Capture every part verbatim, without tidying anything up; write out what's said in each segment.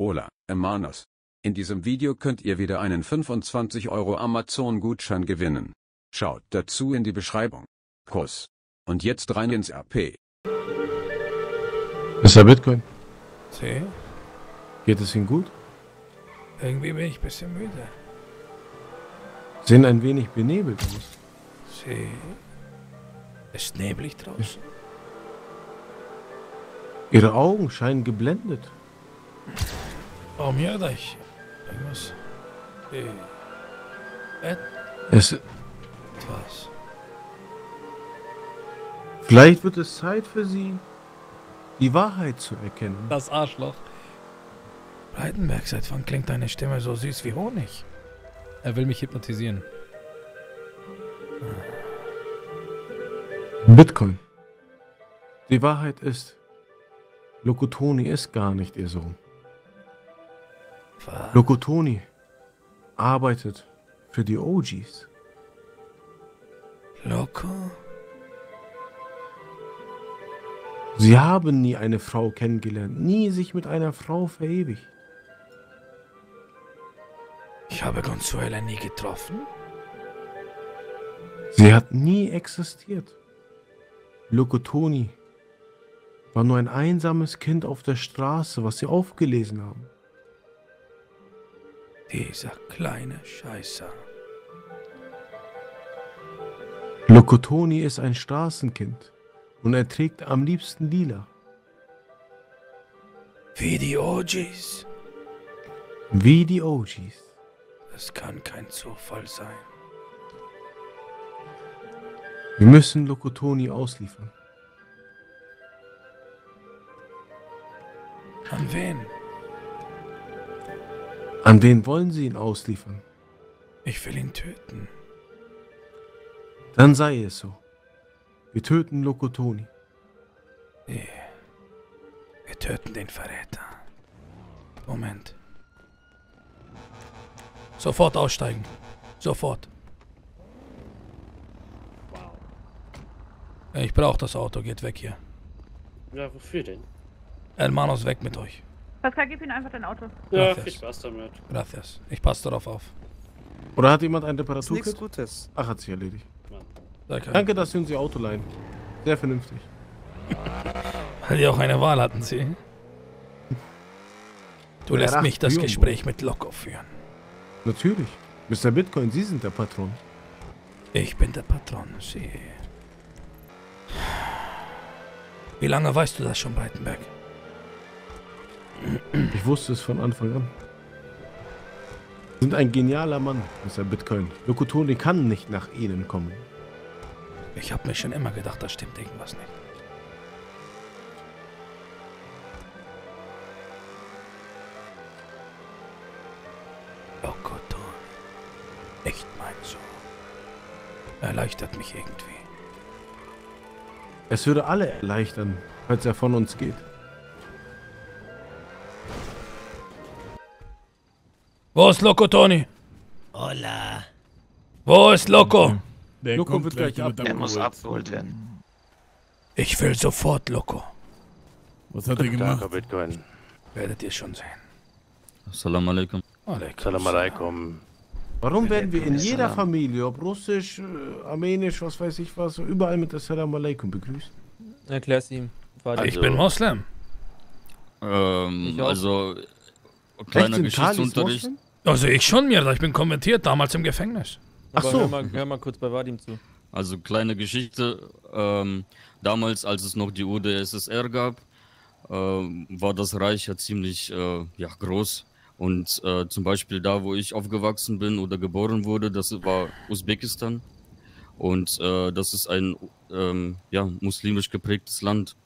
Hola, hermanos. In diesem Video könnt ihr wieder einen fünfundzwanzig Euro Amazon-Gutschein gewinnen. Schaut dazu in die Beschreibung. Kuss. Und jetzt rein ins R P. mister Bitcoin. Sí. Geht es Ihnen gut? Irgendwie bin ich ein bisschen müde. Sind ein wenig benebelt aus. Sí. Ist neblig draußen. Ihre Augen scheinen geblendet. Oh, mir da ich. Irgendwas. Es. Was? Vielleicht wird es Zeit für Sie, die Wahrheit zu erkennen. Das Arschloch. Breitenberg, seit wann klingt deine Stimme so süß wie Honig? Er will mich hypnotisieren. Bitcoin. Die Wahrheit ist, Locotony ist gar nicht Ihr Sohn. Was? Locotony arbeitet für die O Gs. Loco? Sie haben nie eine Frau kennengelernt, nie sich mit einer Frau verewigt. Ich habe Consuela nie getroffen. Sie hat nie existiert. Locotony war nur ein einsames Kind auf der Straße, was sie aufgelesen haben. Dieser kleine Scheißer. Locotony ist ein Straßenkind und er trägt am liebsten lila. Wie die O Gs. Wie die O Gs. Das kann kein Zufall sein. Wir müssen Locotony ausliefern. An wen? An wen wollen Sie ihn ausliefern? Ich will ihn töten. Dann sei es so. Wir töten Locotony. Nee. Wir töten den Verräter. Moment. Sofort aussteigen. Sofort. Ich brauche das Auto. Geht weg hier. Ja, wofür denn? Hermanos, weg mit euch. Pascal, gib ihm einfach dein Auto. Ja, Gracias. Viel Spaß damit. Gracias. Ich passe darauf auf. Oder hat jemand ein Reparatur? Nichts Gutes. Ach, hat sich erledigt. Danke. Danke, dass Sie uns Ihr Auto leihen. Sehr vernünftig. Weil die auch eine Wahl hatten, Sie. Du lässt ja, mich das Führung. Gespräch mit Loco führen. Natürlich. mister Bitcoin, Sie sind der Patron. Ich bin der Patron, Sie. Wie lange weißt du das schon, Breitenberg? Ich wusste es von Anfang an. Sie sind ein genialer Mann, mister Bitcoin. Locotony kann nicht nach Ihnen kommen. Ich habe mir schon immer gedacht, da stimmt irgendwas nicht. Locotony. Echt mein Sohn. Erleichtert mich irgendwie. Es würde alle erleichtern, falls er von uns geht. Wo ist Locotony? Hola. Wo ist Loco? Der Loco wird gleich ab. Er muss abgeholt werden. Ich will sofort Loco. Was hat er gemacht? Bitcoin. Werdet ihr schon sehen. Assalamu alaikum. Assalamu alaikum. Warum werden wir in jeder Familie, ob russisch, armenisch, was weiß ich was, überall mit Assalamu alaikum begrüßt? Erklär's ihm. Also, ich bin Moslem. Ähm, also, kleiner Geschichtsunterricht. Also ich schon, mir, ich bin konvertiert, damals im Gefängnis. Ach so. Hör mal, hör mal kurz bei Vadim zu. Also kleine Geschichte, ähm, damals als es noch die U d S S R gab, ähm, war das Reich ja ziemlich äh, ja, groß. Und äh, zum Beispiel da, wo ich aufgewachsen bin oder geboren wurde, das war Usbekistan. Und äh, das ist ein ähm, ja, muslimisch geprägtes Land.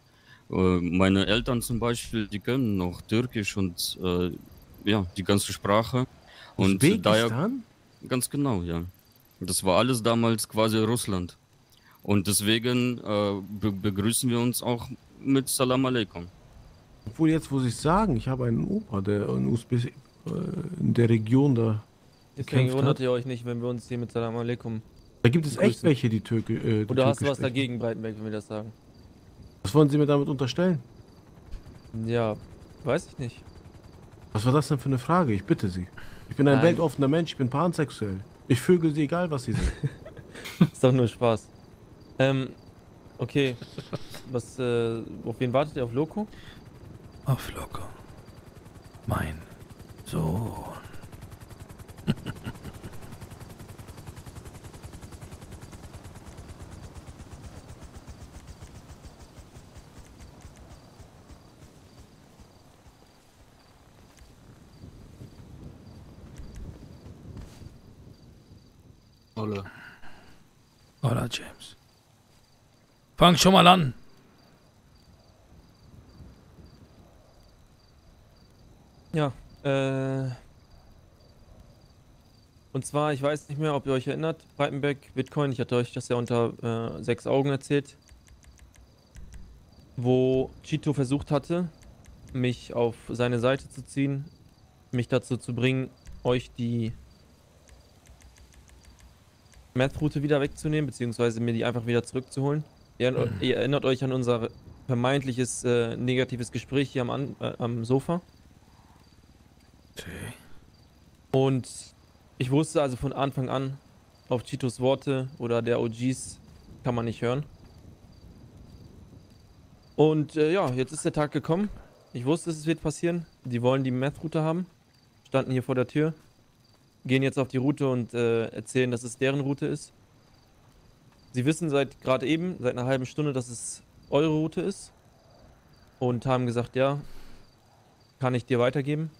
Äh, meine Eltern zum Beispiel, die können noch Türkisch und äh, ja, die ganze Sprache. Und Usbekistan? Daher, ganz genau, ja. Das war alles damals quasi Russland. Und deswegen äh, be begrüßen wir uns auch mit Salam Aleikum. Obwohl jetzt muss ich sagen, ich habe einen Opa, der in, Usbe äh, in der Region da deswegen wundert ihr euch nicht, wenn wir uns hier mit Salam Aleikum. Da gibt es echt welche, die Türke. Äh, die Oder hast du was dagegen, Breitenberg, wenn wir das sagen? Was wollen Sie mir damit unterstellen? Ja, weiß ich nicht. Was war das denn für eine Frage? Ich bitte Sie. Ich bin ein Nein. weltoffener Mensch, ich bin pansexuell. Ich vögel Sie, egal was Sie sind. Ist doch nur Spaß. Ähm, okay. Was, äh, auf wen wartet ihr? Auf Loco? Auf Loco. Mein Sohn. Hola. Hola, James. Fang schon mal an. Ja, äh... und zwar, ich weiß nicht mehr, ob ihr euch erinnert, Breitenberg, Bitcoin, ich hatte euch das ja unter äh, sechs Augen erzählt, wo Chito versucht hatte, mich auf seine Seite zu ziehen, mich dazu zu bringen, euch die Math-Route wieder wegzunehmen, beziehungsweise mir die einfach wieder zurückzuholen. Ihr, mhm. ihr erinnert euch an unser vermeintliches äh, negatives Gespräch hier am, an, äh, am Sofa. Okay. Und ich wusste also von Anfang an, auf Chitos Worte oder der O Gs kann man nicht hören. Und äh, ja, jetzt ist der Tag gekommen. Ich wusste, es wird passieren. Die wollen die Math-Route haben. Standen hier vor der Tür. Gehen jetzt auf die Route und äh, erzählen, dass es deren Route ist. Sie wissen seit gerade eben, seit einer halben Stunde, dass es eure Route ist. Und haben gesagt, ja, kann ich dir weitergeben.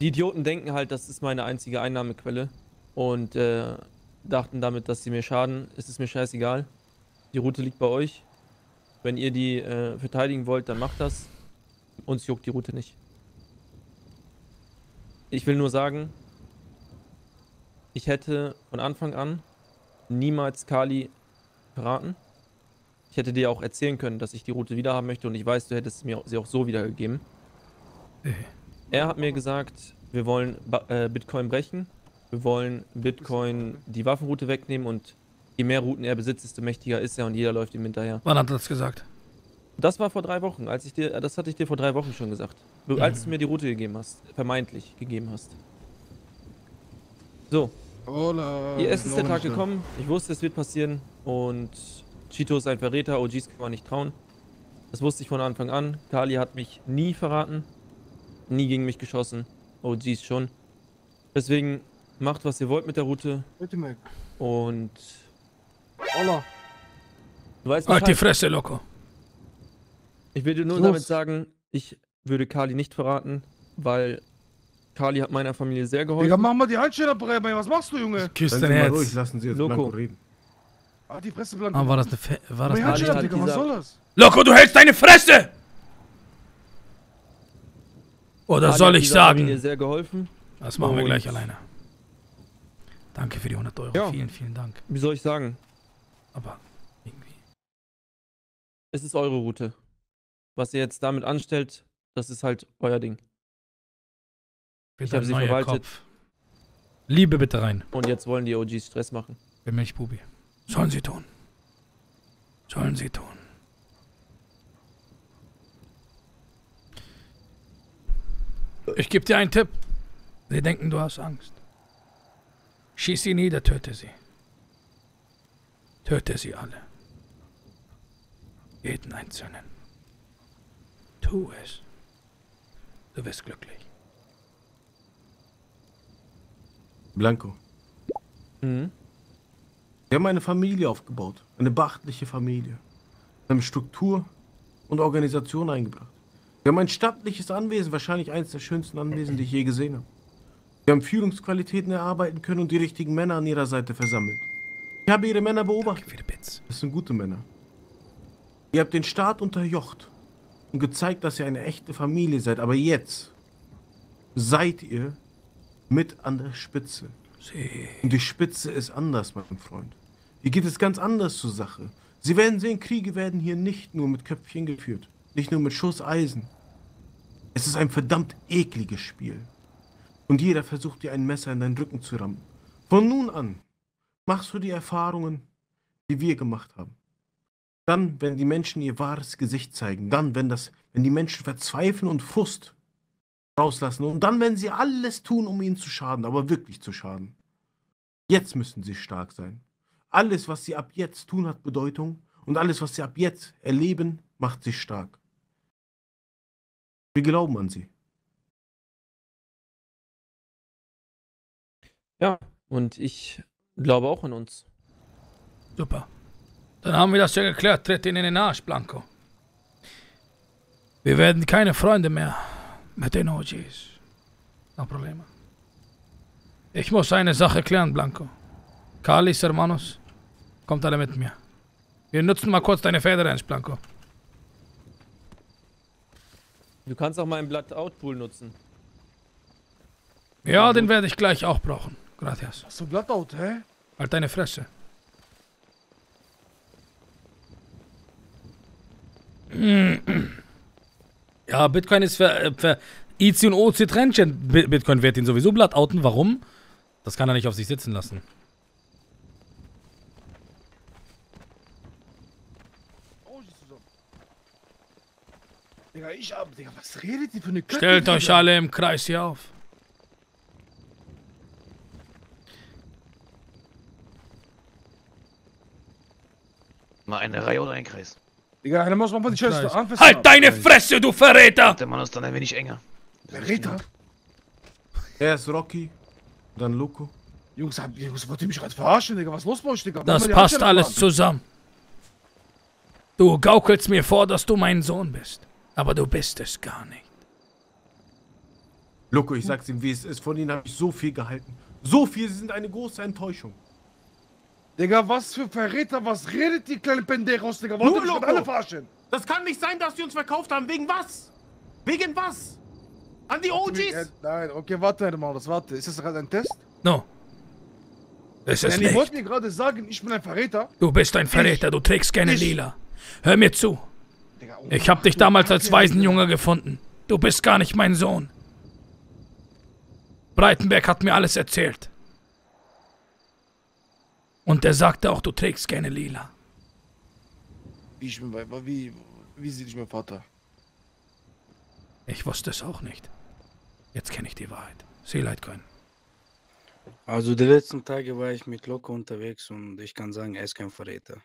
Die Idioten denken halt, das ist meine einzige Einnahmequelle. Und äh, dachten damit, dass sie mir schaden. Es ist mir scheißegal. Die Route liegt bei euch. Wenn ihr die äh, verteidigen wollt, dann macht das. Uns juckt die Route nicht. Ich will nur sagen, ich hätte von Anfang an niemals Cali verraten. Ich hätte dir auch erzählen können, dass ich die Route wieder haben möchte und ich weiß, du hättest mir sie auch so wiedergegeben. Er hat mir gesagt, wir wollen Bitcoin brechen, wir wollen Bitcoin die Waffenroute wegnehmen und je mehr Routen er besitzt, desto mächtiger ist er und jeder läuft ihm hinterher. Wann hat er das gesagt? Das war vor drei Wochen, als ich dir, das hatte ich dir vor drei Wochen schon gesagt. Du, als du mir die Route gegeben hast, vermeintlich gegeben hast. So. Hola. Hier ist der Tag gekommen, ich wusste, es wird passieren und Chito ist ein Verräter, O Gs kann man nicht trauen. Das wusste ich von Anfang an, Cali hat mich nie verraten, nie gegen mich geschossen, O Gs schon. Deswegen macht, was ihr wollt mit der Route. Und... Hola. Du weißt Halt die Fresse, Loco. Ich will dir nur Los. damit sagen, ich würde Cali nicht verraten, weil Cali hat meiner Familie sehr geholfen. Digga, mach mal die Handschellen ab, was machst du, Junge? Küss dein Herz. Ruhig, lassen Sie jetzt Loco reden. Ah, die Fresse blank. Ah, war das eine Fe war das Cali hat, Digga, was soll das? Loco, du hältst deine Fresse! Oder Cali soll ich sagen? Familie sehr geholfen. Das machen wir gleich alleine. Danke für die hundert Euro. Ja. Vielen, vielen Dank. Wie soll ich sagen? Aber irgendwie. Es ist eure Route. Was ihr jetzt damit anstellt, das ist halt euer Ding. Bitte ich habe sie verwaltet. Kopf. Liebe bitte rein. Und jetzt wollen die O Gs Stress machen. Bin mich, Bubi. Sollen sie tun. Sollen sie tun. Ich gebe dir einen Tipp. Sie denken, du hast Angst. Schieß sie nieder, töte sie. Töte sie alle. Jeden einzelnen. Tu es. Du wirst glücklich. Blanco. Mhm. Wir haben eine Familie aufgebaut. Eine beachtliche Familie. Wir haben Struktur und Organisation eingebracht. Wir haben ein stattliches Anwesen, wahrscheinlich eines der schönsten Anwesen, die ich je gesehen habe. Wir haben Führungsqualitäten erarbeiten können und die richtigen Männer an ihrer Seite versammelt. Ich habe ihre Männer beobachtet. Das sind gute Männer. Ihr habt den Staat unterjocht. Und gezeigt, dass ihr eine echte Familie seid. Aber jetzt seid ihr mit an der Spitze. Und die Spitze ist anders, mein Freund. Hier geht es ganz anders zur Sache. Sie werden sehen, Kriege werden hier nicht nur mit Köpfchen geführt. Nicht nur mit Schusseisen. Es ist ein verdammt ekliges Spiel. Und jeder versucht dir ein Messer in deinen Rücken zu rammen. Von nun an machst du die Erfahrungen, die wir gemacht haben. Dann, wenn die Menschen ihr wahres Gesicht zeigen, dann, wenn, das, wenn die Menschen verzweifeln und Frust rauslassen. Und dann werden sie alles tun, um ihnen zu schaden, aber wirklich zu schaden. Jetzt müssen sie stark sein. Alles, was sie ab jetzt tun, hat Bedeutung. Und alles, was sie ab jetzt erleben, macht sie stark. Wir glauben an sie. Ja, und ich glaube auch an uns. Super. Dann haben wir das ja geklärt. Tritt ihnen in den Arsch, Blanco. Wir werden keine Freunde mehr mit den O Gs. No problema. Ich muss eine Sache klären, Blanco. Calis, hermanos, kommt alle mit mir. Wir nutzen mal kurz deine Federrange, Blanco. Du kannst auch mal einen Blood-Out-Pool nutzen. Ja, den werde ich gleich auch brauchen. Gracias. Hast du Blood-Out, hä? Halt deine Fresse. Ja, Bitcoin ist für, für I C und O C Trendchen. Bitcoin wird ihn sowieso Blood-Outen. Warum? Das kann er nicht auf sich sitzen lassen. Digga, ich ab, Digga, was redet ihr für eine Kacke? Stellt euch alle im Kreis hier auf. Mal eine Reihe oder ein Kreis? Digga, dann muss man mal die Scheiße anfassen. Halt deine Fresse, du Verräter! Der Mann ist dann ein wenig enger. Verräter? Er ist Rocky, dann Loco. Jungs, Jungs, wollt ihr mich gerade verarschen, Digga? Was ist los bei euch, Digga? Das passt alles zusammen. Du gaukelst mir vor, dass du mein Sohn bist. Aber du bist es gar nicht. Loco, ich sag's ihm, wie es ist. Von ihnen habe ich so viel gehalten. So viel, sie sind eine große Enttäuschung. Digga, was für Verräter, was redet die kleine Penderos, Digga? Wollt ihr mich mit alle verarschen? Das kann nicht sein, dass sie uns verkauft haben. Wegen was? Wegen was? An die O Gs? Äh, nein, okay, warte mal, das warte. Ist das gerade ein Test? No. Das ist nicht. Ich wollte mir gerade sagen, ich bin ein Verräter. Du bist ein Verräter, ich, du trägst gerne ich. Lila. Hör mir zu. Ich hab dich damals als Waisenjunge gefunden. Du bist gar nicht mein Sohn. Breitenberg hat mir alles erzählt. Und er sagte auch, du trägst gerne lila. Ich bin Weiber, wie, wie sieht dich mein Vater? Ich wusste es auch nicht. Jetzt kenne ich die Wahrheit. Sie leid können. Also die letzten Tage war ich mit Loco unterwegs und ich kann sagen, er ist kein Verräter.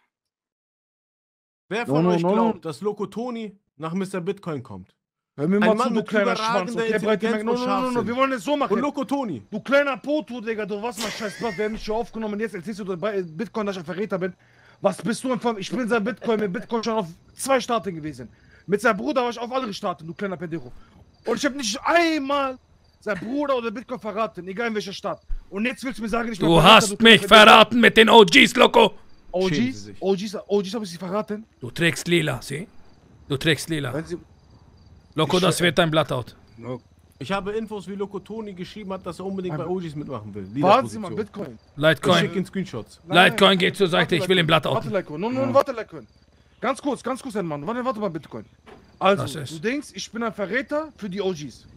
Wer von no, no, euch no, glaubt, no. dass Locotony nach Mister Bitcoin kommt? Wenn wir mal ein Mann mit überragender Intelligenz und Scharfsinn. Wir wollen es so machen. Und Locotony. Du kleiner Poto, Digga, du warst mal scheiß Blatt. Wir haben mich hier aufgenommen und jetzt erzählst du bei Bitcoin, dass ich ein Verräter bin. Was bist du denn? Ich bin sein Bitcoin, mit Bitcoin schon auf zwei Staaten gewesen. Mit seinem Bruder war ich auf andere Staaten, du kleiner Pendero. Und ich habe nicht einmal seinen Bruder oder Bitcoin verraten, egal in welcher Stadt. Und jetzt willst du mir sagen, ich bin ein Verräter. Du hast mich verraten mit den O Gs, Loco. O Gs? O Gs, O Gs habe ich sie verraten? Du trägst lila, sieh? Du trägst lila. Loco, das wird dein Blood-Out. Ich habe Infos, wie Locotony geschrieben hat, dass er unbedingt bei O Gs mitmachen will. Warten Sie mal, Bitcoin. Litecoin. Ich schicke ihn Screenshots. Litecoin geht zur Seite, ich will den Blood-Out. Warte, Litecoin. Nun, nun, warte, Litecoin. Ganz kurz, ganz kurz, Mann. Warte, warte mal, Bitcoin. Also, du denkst, ich bin ein Verräter für die O Gs.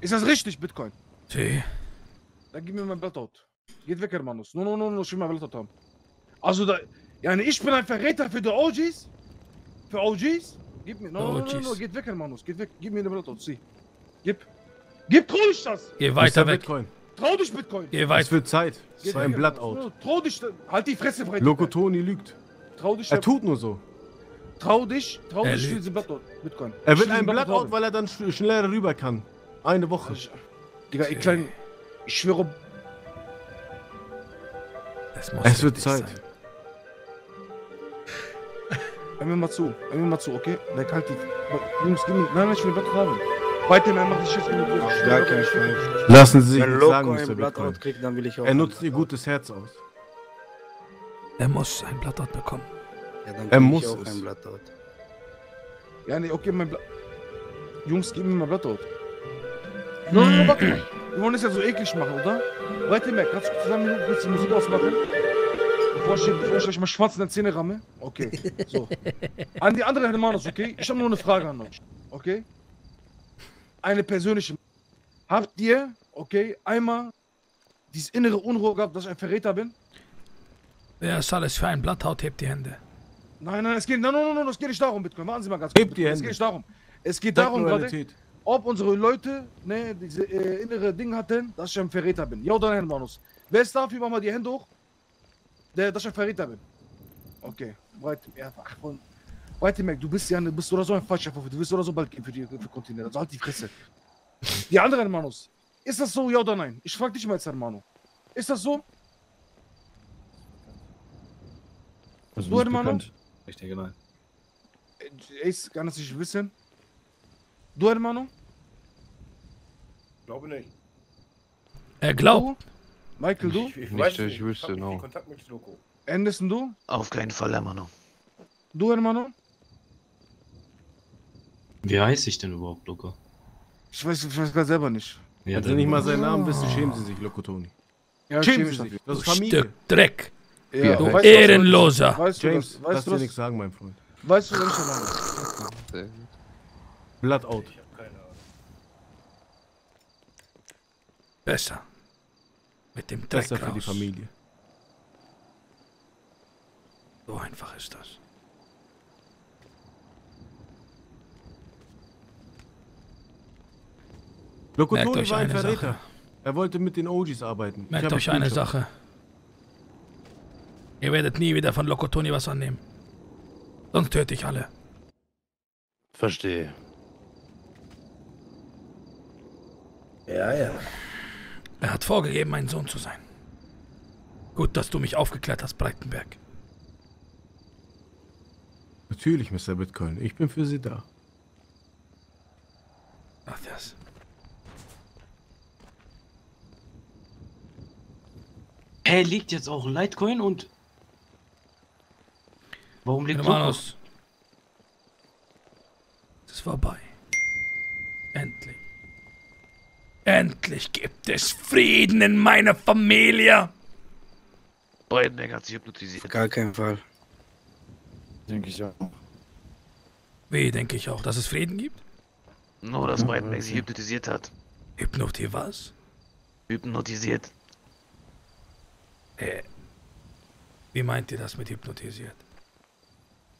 Ist das richtig, Bitcoin? Sieh. Dann gib mir mein Blood-Out. Geht weg, Hermanus. No, no, no, no, ich will mal Blood-Out haben. Also, da, ja, ich bin ein Verräter für die O Gs? Für O Gs? Gib mir, no, no, no, no, no, geht weg, Hermanus. Geht weg, gib mir den Blood-Out, sieh. Gib. Gib ruhig das! Geh weiter weg. Bitcoin. Trau dich, Bitcoin. Geh weiter. Es wird Zeit. Es war ein Blood-Out. Trau dich, halt die Fresse breit. Locotony lügt. Trau dich. Er tut nur so. Trau dich, trau dich, ich will den Blood-Out, Bitcoin. Er will einen Blood-Out, weil er dann schneller rüber kann. Eine Woche. Digga, ich klein. Ich schwöre. Es wird Zeit. Sein. Hör mir mal zu, hör mir mal zu, okay? Wer kalt die. Jungs, gib mir. Nein, ich will Blatt haben. Weiterhin mache ich Schiff in den Boden. Stark, ich will. Lassen Sie sich nicht sagen, Mister Bitcoin. Dann will ich auch. Er nutzt ihr gutes Herz aus. Er muss ein Blood-Out bekommen. Ja, dann er muss auch ein Blood-Out. Ja, nee, okay, mein Blatt. Jungs, gib mir mal Blood-Out. Nein, warte. Wir wollen es ja so eklig machen, oder? Breitenberg, kannst du zusammen die Musik ausmachen? Bevor ich, bevor ich euch mal schwarz in der Zähne ramme? Okay, so. An die anderen Hermanos, okay? Ich habe nur eine Frage an euch, okay? Eine persönliche. Habt ihr, okay, einmal dieses innere Unruhe gehabt, dass ich ein Verräter bin? Wer ist alles für ein Blatthaut? Hebt die Hände. Nein, nein, es geht, nein, nein, nein, es geht nicht darum, Bitcoin. Warten Sie mal ganz kurz. Hebt die Hände. Es geht nicht darum. Es geht darum, gerade. ob unsere Leute, ne, diese äh, innere Ding hatten, dass ich ein Verräter bin. Ja oder nein, Manus? Wer ist dafür? Mach mal die Hände hoch. Der, dass ich ein Verräter bin. Okay. Breitenberg, ach, von Breitenberg, du bist ja du bist oder so ein falscher Vorfall. Du wirst oder so bald gehen für die für Kontinent. Also halt die Fresse. Die anderen, Manus. Ist das so, ja oder nein? Ich frag dich mal jetzt, Hermano. Ist das so? Also du, Hermano? Ich denke, nein. Ich kann das nicht wissen. Du, Hermano? Ich glaube nicht. Er glaubt. Du? Michael, du? Ich, ich nicht, weiß nicht, ich wüsste, ich no. Kontakt mit Loco. Anderson, du? Auf keinen Fall, Hermano. Du, Hermano? Wie heißt ich denn überhaupt, Loco? Ich weiß, ich weiß gar selber nicht. Ja, wenn sie nicht mal seinen Namen wissen, schämen sie sich, Locotony. Ja, schämen sie sich. Das ist Familie. Stück Dreck. Ja, du weißt, Ehrenloser. Weißt du, James, weißt lass du dir nichts sagen, mein Freund. Weißt du, was ich meine? Blood out. Ich hab keine Ahnung. Besser. Mit dem Dreck Besser raus. Für die Familie. So einfach ist das. Locotony war ein Verräter. Sache. Er wollte mit den O Gs arbeiten. Merkt euch eine Sache. Ihr werdet nie wieder von Locotony was annehmen. Sonst töte ich alle. Verstehe. Ja, ja. Er hat vorgegeben, mein Sohn zu sein. Gut, dass du mich aufgeklärt hast, Breitenberg. Natürlich, Mister Bitcoin. Ich bin für Sie da. Ach, das. Hey, liegt jetzt auch Litecoin und... Warum liegt Manus? Es ist vorbei. Endlich. Endlich gibt es Frieden in meiner Familie. Breitenberg hat sich hypnotisiert. Auf gar keinen Fall. Denke ich auch. Wie denke ich auch, dass es Frieden gibt? Nur, dass Breitenberg sich hypnotisiert hat. Hypnotisiert was? Hypnotisiert. Äh, wie meint ihr das mit hypnotisiert?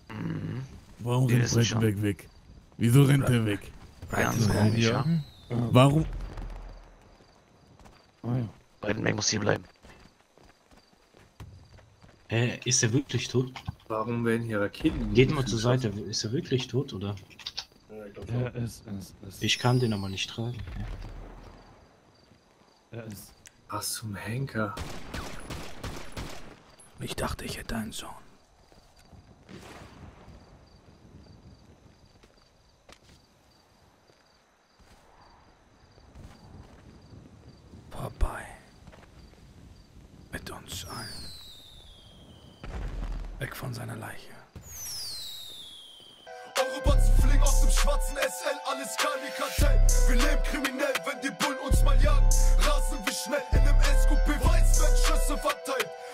Mhm. Warum rennt Breitenberg weg? Wieso rennt er weg? Breitenberg, ja. Warum? Breitenberg muss hier bleiben. Äh, ist er wirklich tot? Warum werden hier Raketen? Geht mal zur Seite, ist er wirklich tot, oder? Ja, ich, glaub, ja, es, es, es. Ich kann den aber nicht tragen. Ja. Er ist. Was zum Henker? Ich dachte, ich hätte einen Sohn. Vorbei. Mit uns allen. Weg von seiner Leiche. Eure Batzen fliegen aus dem schwarzen S L, alles Cali Kartell. Wir leben kriminell.